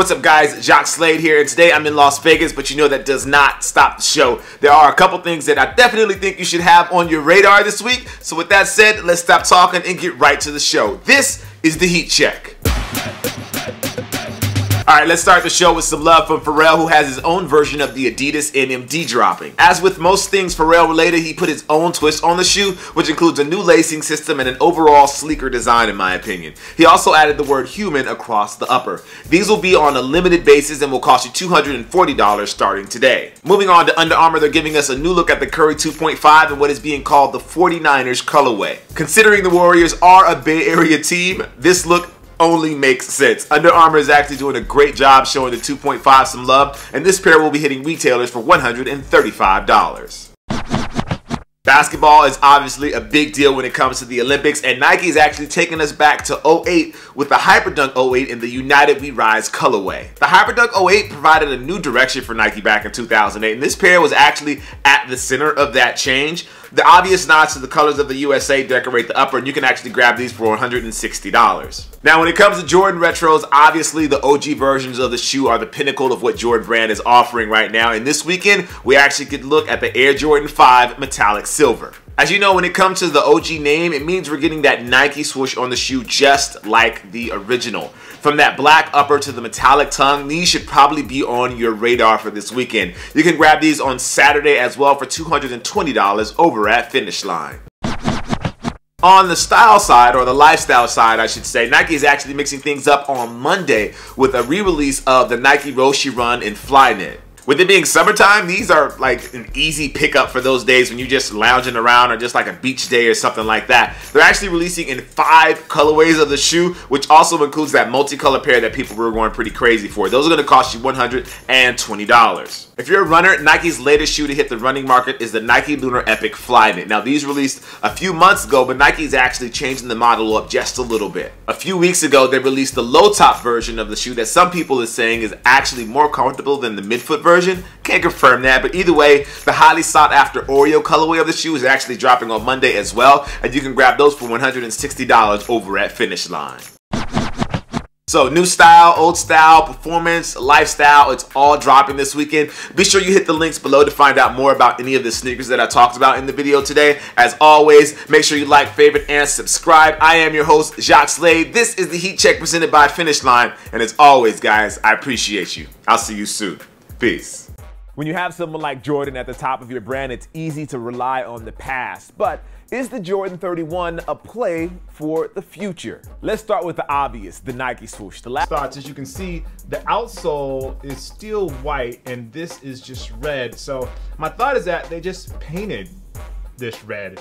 What's up guys, Jacques Slade here, and today I'm in Las Vegas, but you know that does not stop the show. There are a couple things that I definitely think you should have on your radar this week. So with that said, let's stop talking and get right to the show. This is The Heat Check. Alright, let's start the show with some love from Pharrell, who has his own version of the Adidas NMD dropping. As with most things Pharrell related, he put his own twist on the shoe, which includes a new lacing system and an overall sleeker design in my opinion. He also added the word human across the upper. These will be on a limited basis and will cost you $240 starting today. Moving on to Under Armour, they're giving us a new look at the Curry 2.5 and what is being called the 49ers colorway. Considering the Warriors are a Bay Area team, this look only makes sense. Under Armour is actually doing a great job showing the 2.5 some love, and this pair will be hitting retailers for $135. Basketball is obviously a big deal when it comes to the Olympics, and Nike is actually taking us back to 08 with the Hyperdunk 08 in the United We Rise colorway. The Hyperdunk 08 provided a new direction for Nike back in 2008, and this pair was actually at the center of that change. The obvious nods to the colors of the USA decorate the upper, and you can actually grab these for $160. Now when it comes to Jordan Retros, obviously the OG versions of the shoe are the pinnacle of what Jordan brand is offering right now, and this weekend we actually could look at the Air Jordan 5 Metallic Silver. As you know, when it comes to the OG name, it means we're getting that Nike swoosh on the shoe just like the original. From that black upper to the metallic tongue, these should probably be on your radar for this weekend. You can grab these on Saturday as well for $220 over at Finish Line. On the style side, or the lifestyle side I should say, Nike is actually mixing things up on Monday with a re-release of the Nike Roshe Run Flyknit. With it being summertime, these are like an easy pickup for those days when you're just lounging around or just like a beach day or something like that. They're actually releasing in 5 colorways of the shoe, which also includes that multicolor pair that people were going pretty crazy for. Those are going to cost you $120. If you're a runner, Nike's latest shoe to hit the running market is the Nike Lunar Epic Flyknit. Now these released a few months ago, but Nike's actually changing the model up just a little bit. A few weeks ago, they released the low top version of the shoe that some people are saying is actually more comfortable than the midfoot version. Can't confirm that, but either way, the highly sought after Oreo colorway of the shoe is actually dropping on Monday as well, and you can grab those for $160 over at Finish Line. So new style, old style, performance, lifestyle, it's all dropping this weekend. Be sure you hit the links below to find out more about any of the sneakers that I talked about in the video today. As always, make sure you like, favorite, and subscribe. I am your host, Jacques Slade. This is The Heat Check presented by Finish Line, and as always, guys, I appreciate you. I'll see you soon. Peace. When you have someone like Jordan at the top of your brand, it's easy to rely on the past. But is the Jordan 31 a play for the future? Let's start with the obvious, the Nike swoosh. As you can see, the outsole is still white and this is just red. So my thought is that they just painted this red.